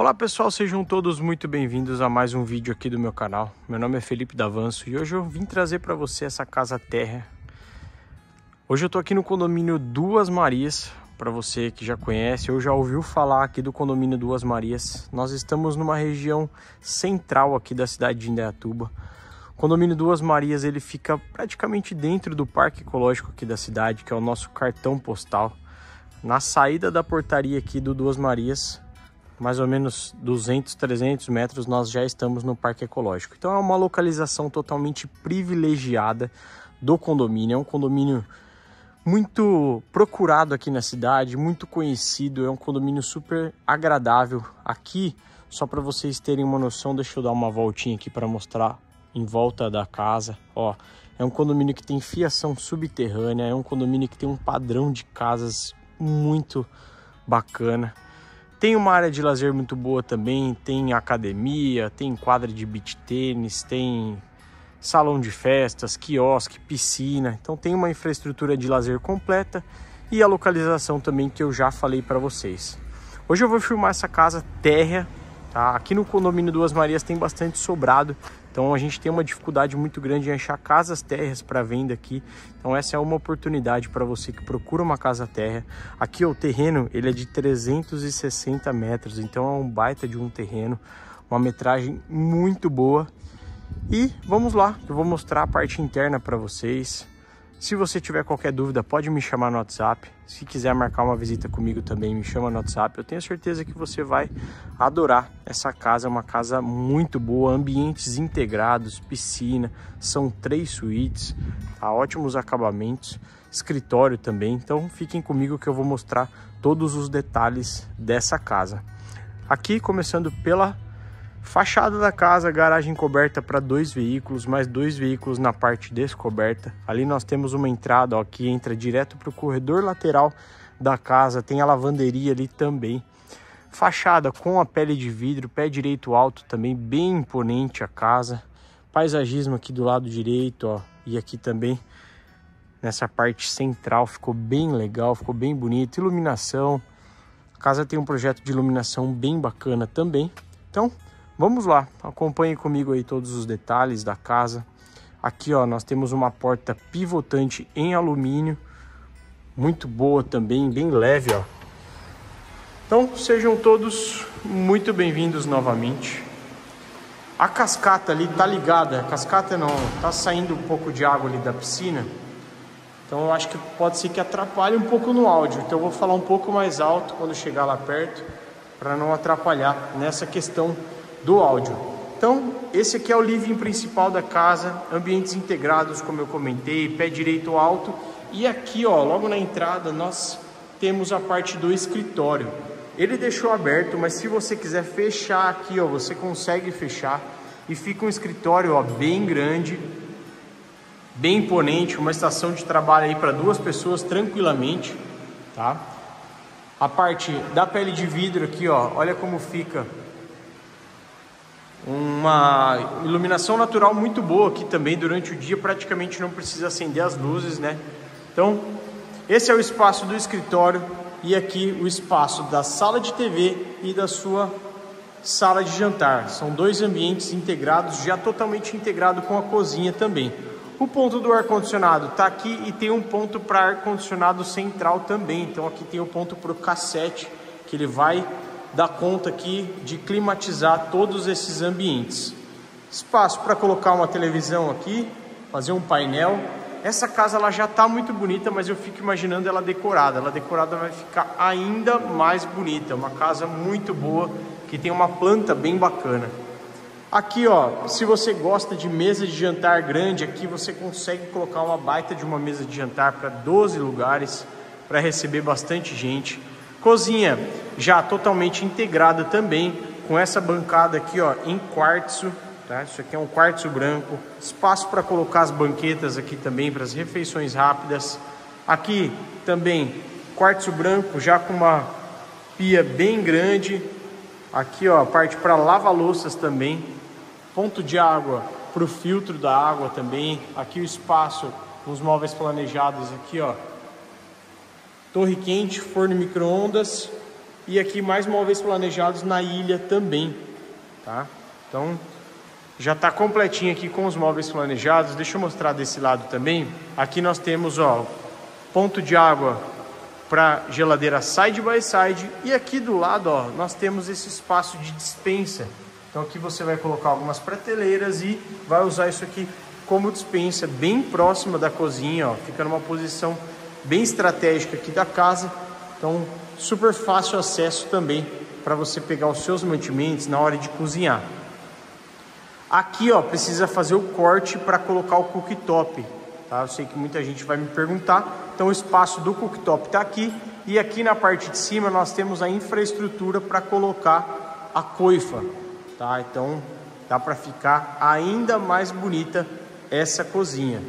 Olá pessoal, sejam todos muito bem-vindos a mais um vídeo aqui do meu canal. Meu nome é Felipe Davanso e hoje eu vim trazer para você essa casa térrea. Hoje eu tô aqui no condomínio Duas Marias, para você que já conhece ou já ouviu falar aqui do condomínio Duas Marias. Nós estamos numa região central aqui da cidade de Indaiatuba. O condomínio Duas Marias, ele fica praticamente dentro do parque ecológico aqui da cidade, que é o nosso cartão postal. Na saída da portaria aqui do Duas Marias, mais ou menos 200, 300 metros, nós já estamos no parque ecológico. Então é uma localização totalmente privilegiada do condomínio. É um condomínio muito procurado aqui na cidade, muito conhecido. É um condomínio super agradável. Aqui, só para vocês terem uma noção, deixa eu dar uma voltinha aqui para mostrar em volta da casa. Ó, é um condomínio que tem fiação subterrânea, é um condomínio que tem um padrão de casas muito bacana. Tem uma área de lazer muito boa também, tem academia, tem quadra de beach tênis, tem salão de festas, quiosque, piscina. Então tem uma infraestrutura de lazer completa e a localização também que eu já falei para vocês. Hoje eu vou filmar essa casa térrea, tá? Aqui no condomínio Duas Marias tem bastante sobrado, então a gente tem uma dificuldade muito grande em achar casas térreas para venda aqui. Então essa é uma oportunidade para você que procura uma casa térrea. Aqui ó, o terreno ele é de 360 metros, então é um baita de um terreno, uma metragem muito boa. E vamos lá, eu vou mostrar a parte interna para vocês. Se você tiver qualquer dúvida, pode me chamar no WhatsApp. Se quiser marcar uma visita comigo também, me chama no WhatsApp. Eu tenho certeza que você vai adorar essa casa. É uma casa muito boa, ambientes integrados, piscina. São 3 suítes, tá? Ótimos acabamentos, escritório também. Então fiquem comigo que eu vou mostrar todos os detalhes dessa casa. Aqui, começando pela fachada da casa, garagem coberta para 2 veículos, mais 2 veículos na parte descoberta. Ali nós temos uma entrada ó, que entra direto para o corredor lateral da casa, tem a lavanderia ali também. Fachada com a pele de vidro, pé direito alto também, bem imponente a casa. Paisagismo aqui do lado direito ó, e aqui também nessa parte central ficou bem legal, ficou bem bonito. Iluminação, a casa tem um projeto de iluminação bem bacana também. Então vamos lá, acompanhe comigo aí todos os detalhes da casa. Aqui ó, nós temos uma porta pivotante em alumínio, muito boa também, bem leve ó. Então sejam todos muito bem-vindos novamente. A cascata ali tá ligada, a cascata não, tá saindo um pouco de água ali da piscina. Então eu acho que pode ser que atrapalhe um pouco no áudio, então eu vou falar um pouco mais alto quando chegar lá perto, para não atrapalhar nessa questão do áudio. Então esse aqui é o living principal da casa, ambientes integrados como eu comentei, pé direito alto. E aqui ó, logo na entrada nós temos a parte do escritório. Ele deixou aberto, mas se você quiser fechar aqui ó, você consegue fechar e fica um escritório ó, bem grande, bem imponente, uma estação de trabalho aí para 2 pessoas tranquilamente, tá? A parte da pele de vidro aqui ó, olha como fica. Uma iluminação natural muito boa aqui também, durante o dia praticamente não precisa acender as luzes, né? Então, esse é o espaço do escritório e aqui o espaço da sala de TV e da sua sala de jantar. São 2 ambientes integrados, já totalmente integrado com a cozinha também. O ponto do ar-condicionado está aqui e tem um ponto para ar-condicionado central também. Então aqui tem o ponto para o cassete, que ele vai dá conta aqui de climatizar todos esses ambientes. Espaço para colocar uma televisão aqui, fazer um painel. Essa casa ela já está muito bonita, mas eu fico imaginando ela decorada. Ela decorada vai ficar ainda mais bonita. É uma casa muito boa, que tem uma planta bem bacana. Aqui ó, se você gosta de mesa de jantar grande, aqui você consegue colocar uma baita de uma mesa de jantar para 12 lugares, para receber bastante gente. Cozinha já totalmente integrada também, com essa bancada aqui ó, em quartzo, tá? Isso aqui é um quartzo branco. Espaço para colocar as banquetas aqui também, para as refeições rápidas. Aqui também quartzo branco, já com uma pia bem grande. Aqui ó, a parte para lava-louças também. Ponto de água para o filtro da água também. Aqui o espaço com os móveis planejados aqui ó. Torre quente, forno e micro-ondas, E aqui mais móveis planejados na ilha também, tá? Então já está completinho aqui com os móveis planejados. Deixa eu mostrar desse lado também. Aqui nós temos, ó, ponto de água para geladeira side by side. E aqui do lado, ó, nós temos esse espaço de dispensa. Então aqui você vai colocar algumas prateleiras e vai usar isso aqui como dispensa, bem próxima da cozinha, ó. Fica numa posição bem estratégica aqui da casa. Então super fácil acesso também para você pegar os seus mantimentos na hora de cozinhar. Aqui, ó, precisa fazer o corte para colocar o cooktop, tá? Eu sei que muita gente vai me perguntar. Então o espaço do cooktop está aqui. E aqui na parte de cima nós temos a infraestrutura para colocar a coifa, tá? Então dá para ficar ainda mais bonita essa cozinha.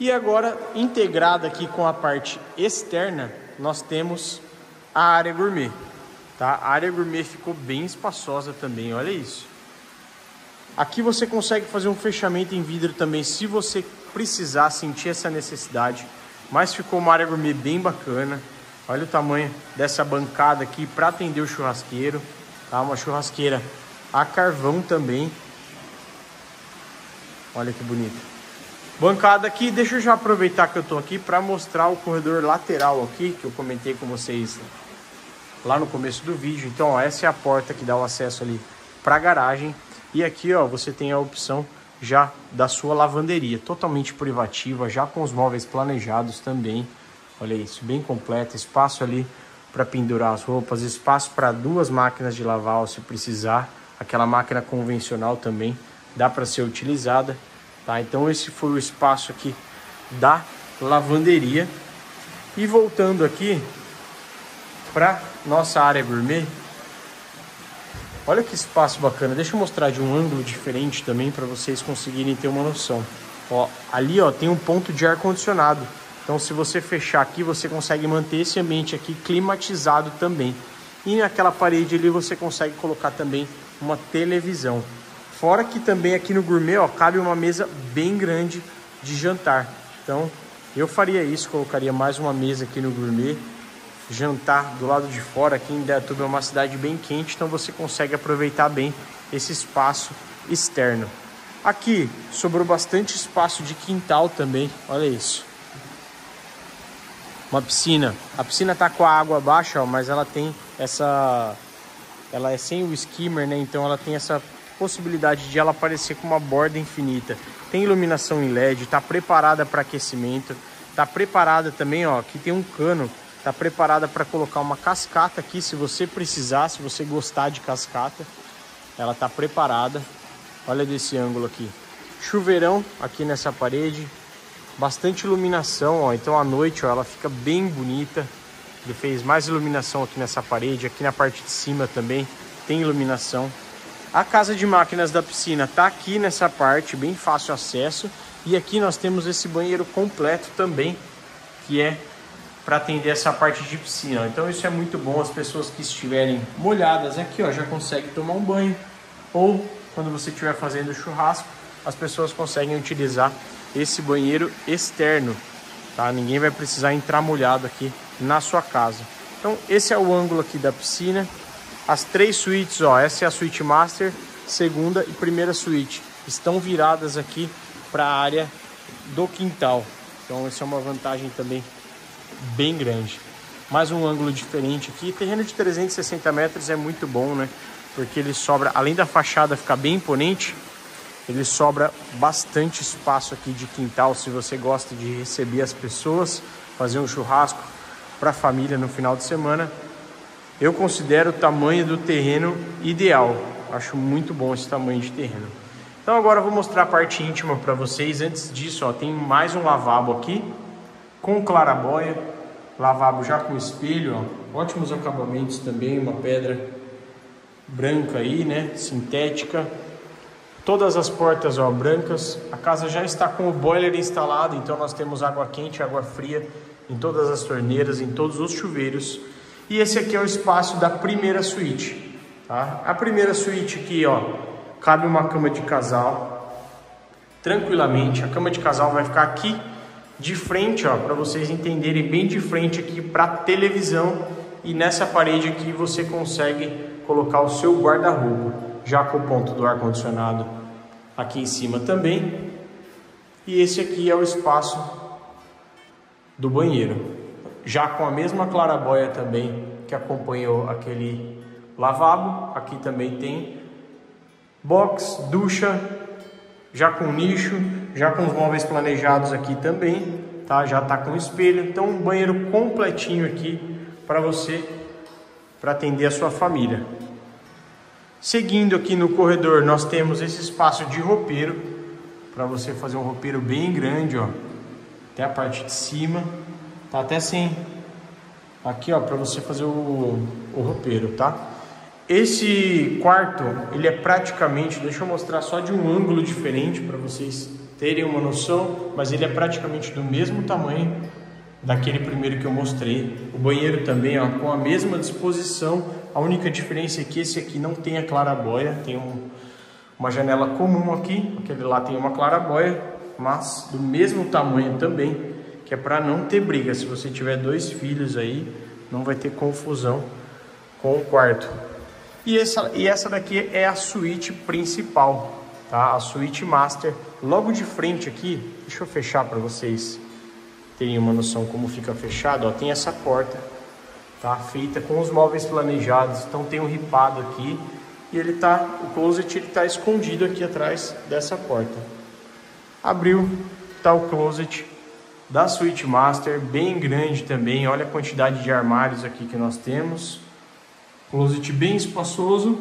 E agora, integrada aqui com a parte externa, nós temos a área gourmet, tá? A área gourmet ficou bem espaçosa também, olha isso. Aqui você consegue fazer um fechamento em vidro também, se você precisar, sentir essa necessidade. Mas ficou uma área gourmet bem bacana. Olha o tamanho dessa bancada aqui para atender o churrasqueiro, tá? Uma churrasqueira a carvão também. Olha que bonito. Bancada aqui, deixa eu já aproveitar que eu tô aqui para mostrar o corredor lateral aqui, que eu comentei com vocês lá no começo do vídeo. Então, ó, essa é a porta que dá o acesso ali para a garagem. E aqui, ó, você tem a opção já da sua lavanderia, totalmente privativa, já com os móveis planejados também. Olha isso, bem completa, espaço ali para pendurar as roupas, espaço para duas máquinas de lavar, se precisar. Aquela máquina convencional também dá para ser utilizada, tá? Então esse foi o espaço aqui da lavanderia. E voltando aqui para nossa área gourmet, olha que espaço bacana. Deixa eu mostrar de um ângulo diferente também para vocês conseguirem ter uma noção. Ó, ali, ó, tem um ponto de ar-condicionado. Então se você fechar aqui, você consegue manter esse ambiente aqui climatizado também. E naquela parede ali você consegue colocar também uma televisão. Fora que também aqui no gourmet, ó, cabe uma mesa bem grande de jantar. Então eu faria isso, colocaria mais uma mesa aqui no gourmet. Jantar do lado de fora, aqui em Indaiatuba é uma cidade bem quente, então você consegue aproveitar bem esse espaço externo. Aqui sobrou bastante espaço de quintal também, olha isso. Uma piscina, a piscina tá com a água baixa, ó, mas ela tem essa... ela é sem o skimmer, né, então ela tem essa possibilidade de ela aparecer com uma borda infinita. Tem iluminação em LED, tá preparada para aquecimento, tá preparada também, ó, aqui tem um cano. Está preparada para colocar uma cascata aqui, se você precisar, se você gostar de cascata. Ela está preparada. Olha desse ângulo aqui. Chuveirão aqui nessa parede. Bastante iluminação, ó. Então à noite, ó, ela fica bem bonita. Ele fez mais iluminação aqui nessa parede. Aqui na parte de cima também tem iluminação. A casa de máquinas da piscina está aqui nessa parte, bem fácil acesso. E aqui nós temos esse banheiro completo também, que é para atender essa parte de piscina. Então isso é muito bom, as pessoas que estiverem molhadas aqui, ó, já conseguem tomar um banho, ou quando você estiver fazendo churrasco, as pessoas conseguem utilizar esse banheiro externo, tá? Ninguém vai precisar entrar molhado aqui na sua casa. Então esse é o ângulo aqui da piscina. As três suítes, ó, essa é a suíte master, segunda e primeira suíte, estão viradas aqui para a área do quintal. Então essa é uma vantagem também bem grande. Mais um ângulo diferente aqui. Terreno de 360 metros é muito bom, né? Porque ele sobra, além da fachada ficar bem imponente, ele sobra bastante espaço aqui de quintal, se você gosta de receber as pessoas, fazer um churrasco para a família no final de semana. Eu considero o tamanho do terreno ideal. Acho muito bom esse tamanho de terreno. Então agora eu vou mostrar a parte íntima para vocês. Antes disso, ó, tem mais um lavabo aqui com claraboia, lavabo já com espelho, ó. Ótimos acabamentos também, uma pedra branca aí, né, sintética. Todas as portas, ó, brancas. A casa já está com o boiler instalado, então nós temos água quente, água fria em todas as torneiras, em todos os chuveiros. E esse aqui é o espaço da primeira suíte, tá? A primeira suíte aqui, ó, cabe uma cama de casal tranquilamente. A cama de casal vai ficar aqui de frente, ó, para vocês entenderem, bem de frente aqui para televisão e nessa parede aqui você consegue colocar o seu guarda-roupa, já com o ponto do ar-condicionado aqui em cima também. E esse aqui é o espaço do banheiro, já com a mesma claraboia também que acompanhou aquele lavabo. Aqui também tem box, ducha, já com nicho, já com os móveis planejados aqui também, tá? Já tá com espelho, então um banheiro completinho aqui para você, para atender a sua família. Seguindo aqui no corredor, nós temos esse espaço de roupeiro, para você fazer um roupeiro bem grande, ó, até a parte de cima. Tá até assim, aqui ó, para você fazer o roupeiro, tá? Esse quarto, ele é praticamente, deixa eu mostrar só de um ângulo diferente para vocês terem uma noção, mas ele é praticamente do mesmo tamanho daquele primeiro que eu mostrei. O banheiro também, ó, com a mesma disposição, a única diferença é que esse aqui não tem a claraboia, tem uma janela comum aqui, aquele lá tem uma claraboia, mas do mesmo tamanho também, que é para não ter briga. Se você tiver dois filhos aí, não vai ter confusão com o quarto. E essa daqui é a suíte principal, tá? A suíte master. Logo de frente aqui, deixa eu fechar para vocês terem uma noção como fica fechado, ó, tem essa porta, tá? Feita com os móveis planejados, então tem um ripado aqui e ele tá, o closet ele tá escondido aqui atrás dessa porta. Abriu, tá o closet da suíte master, bem grande também. Olha a quantidade de armários aqui que nós temos. Closet bem espaçoso,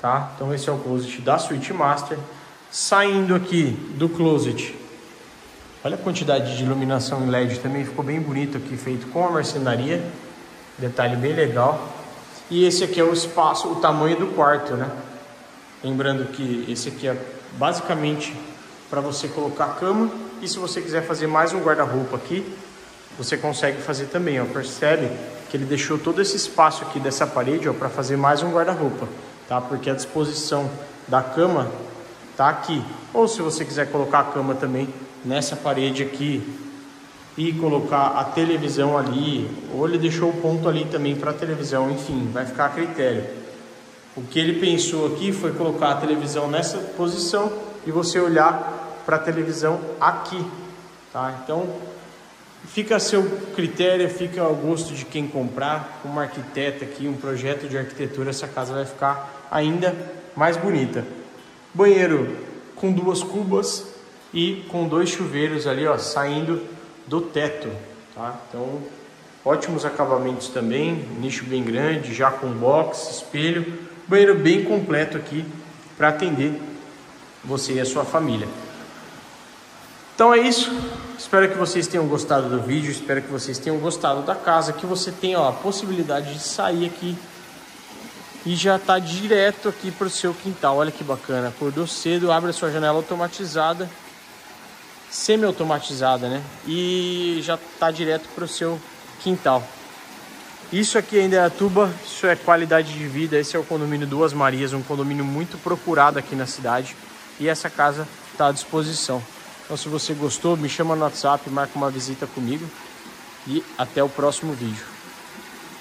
tá? Então esse é o closet da suíte master. Saindo aqui do closet, olha a quantidade de iluminação em LED também, ficou bem bonito aqui, feito com a marcenaria, detalhe bem legal. E esse aqui é o espaço, o tamanho do quarto, né? Lembrando que esse aqui é basicamente para você colocar a cama, e se você quiser fazer mais um guarda-roupa aqui, você consegue fazer também, ó. Percebe que ele deixou todo esse espaço aqui dessa parede, ó, para fazer mais um guarda-roupa, tá? Porque a disposição da cama tá aqui. Ou se você quiser colocar a cama também nessa parede aqui e colocar a televisão ali, ou ele deixou o ponto ali também para a televisão, enfim, vai ficar a critério. O que ele pensou aqui foi colocar a televisão nessa posição e você olhar para a televisão aqui, tá? Então fica a seu critério, fica ao gosto de quem comprar. Uma arquiteta aqui, um projeto de arquitetura, essa casa vai ficar ainda mais bonita. Banheiro com duas cubas e com dois chuveiros ali, ó, saindo do teto, tá? Então ótimos acabamentos também, nicho bem grande, já com box, espelho, banheiro bem completo aqui para atender você e a sua família. Então é isso, espero que vocês tenham gostado do vídeo, espero que vocês tenham gostado da casa, que você tenha, ó, a possibilidade de sair aqui e já tá direto aqui pro seu quintal. Olha que bacana, acordou cedo, abre a sua janela automatizada, semi-automatizada, né? E já tá direto pro seu quintal. Isso aqui é Indaiatuba, isso é qualidade de vida, esse é o condomínio Duas Marias, um condomínio muito procurado aqui na cidade, e essa casa tá à disposição. Então, se você gostou, me chama no WhatsApp, marca uma visita comigo e até o próximo vídeo.